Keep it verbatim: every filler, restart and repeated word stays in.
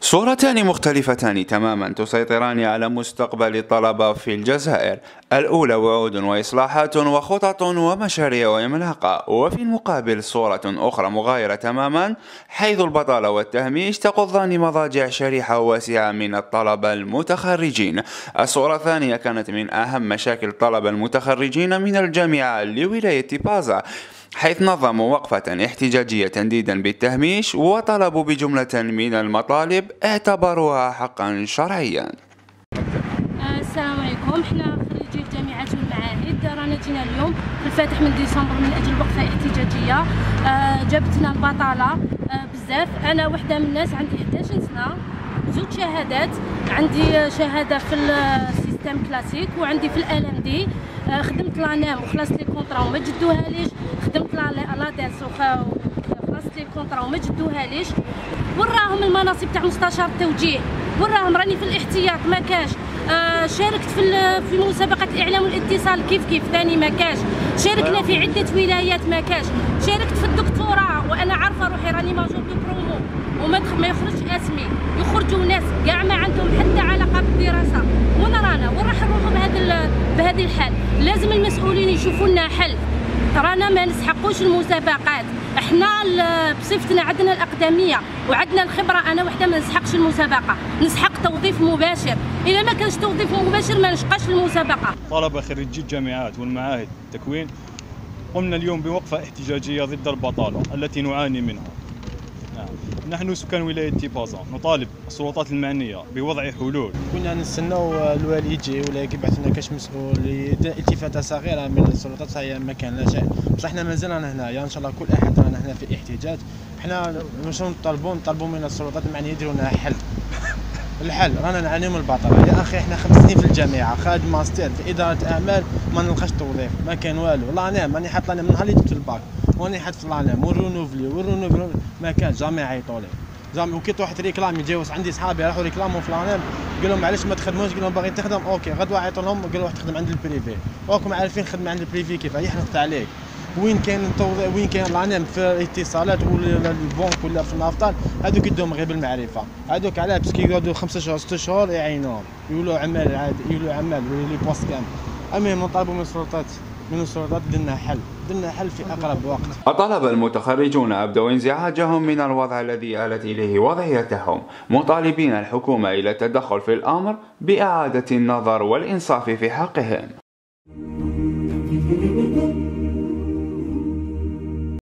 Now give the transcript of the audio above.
صورتان مختلفتان تماما تسيطران على مستقبل الطلبة في الجزائر. الأولى وعود وإصلاحات وخطط ومشاريع وإملاقة، وفي المقابل صورة أخرى مغايرة تماما، حيث البطالة والتهميش تقضان مضاجع شريحة واسعة من الطلبة المتخرجين. الصورة الثانية كانت من أهم مشاكل الطلبة المتخرجين من الجامعة لولاية تيبازة، حيث نظموا وقفة احتجاجية تنديدا بالتهميش، وطلبوا بجملة من المطالب اعتبروها حقا شرعيا. السلام عليكم، احنا خريجي الجامعات والمعاهد رانا جينا اليوم في الفاتح من ديسمبر من اجل وقفة احتجاجية. جابتنا البطالة بزاف، انا وحده من الناس عندي إحدى عشر سنة، زوج شهادات، عندي شهادة في السيستم كلاسيك وعندي في الالم دي. خدمت لانام وخلصت لي كونطرا وما جدوها ليش، خدمت لا دانس وخلصت لي كونطرا وما جدوها ليش، وراهم المناصب تاع مستشار التوجيه، وراهم راني في الاحتياط ما كاش. آه شاركت في في مسابقه الاعلام والاتصال كيف كيف ثاني ما كاش، شاركنا في عده ولايات ما كاش، شاركت في الدكتوراه وانا عارفه روحي راني ماجور دو برومو وما ما يخرجش اسمي، يخرجوا ناس كاع ما عندهم حتى علاقه بالدراسه، وانا رانا وين راح نروحوا بهذا بهذه الحال. لازم المسؤولين يشوفوا لنا حل، رانا ما نسحقوش المسابقات، احنا بصفتنا عندنا الاقدميه وعندنا الخبره، انا وحده ما نسحقش المسابقه، نسحق توظيف مباشر، اذا ما كانش توظيف مباشر ما نشقاش المسابقه. طلبه خريجي الجامعات والمعاهد التكوين قمنا اليوم بوقفه احتجاجيه ضد البطاله التي نعاني منها. نحن سكان ولاية تيبازة نطالب السلطات المعنية بوضع حلول. كنا نستناو الوالي يجي ولا يبعث لنا كاش مسؤول، التفاتة صغيرة من السلطات هي ما كان لا شيء، بصح احنا مازال رانا هنايا يعني ان شاء الله كل احد رانا هنا في الاحتجاج. احنا واش نطالبوا نطالبوا من السلطات المعنية يديروا لنا حل. الحل رانا نعانيو من البطالة يا اخي، احنا خمس سنين في الجامعة، خالد ماستر في إدارة أعمال، ما نلقاش توظيف، ما كان والو، لانام راني حاط لانام من نهار اللي جبت الباك واني حاط في لانام ونرونوفلي ونرونوفلي ما كان جامي عيطولي جامي. وكي تروح تريكلام يتجاوز عندي صحابي راحوا ريكلامو في لانام، قال لهم معليش ما تخدموش، قال لهم باغي تخدم اوكي غدوه عيطوا لهم قالوا روح تخدم عند البريفي، راكم عارفين خدمة عند البريفي كيف هي حرقت عليك. وين كاين التوظيف وين كاين لانام في الاتصالات ولا البنك ولا في النفطان، هذوك يدوهم غير بالمعرفه، هذوك علاه باسكو يقعدوا خمسة شهور ستة شهور يعينوهم يولوا عمال عادي، يولوا عمال ولا لي بوست كامل. المهم نطالبوا من السلطات من السلطات درنا حل درنا حل في اقرب وقت. الطلبه المتخرجون ابدوا انزعاجهم من الوضع الذي آلت اليه وضعيتهم، مطالبين الحكومه الى التدخل في الامر باعاده النظر والانصاف في حقهم.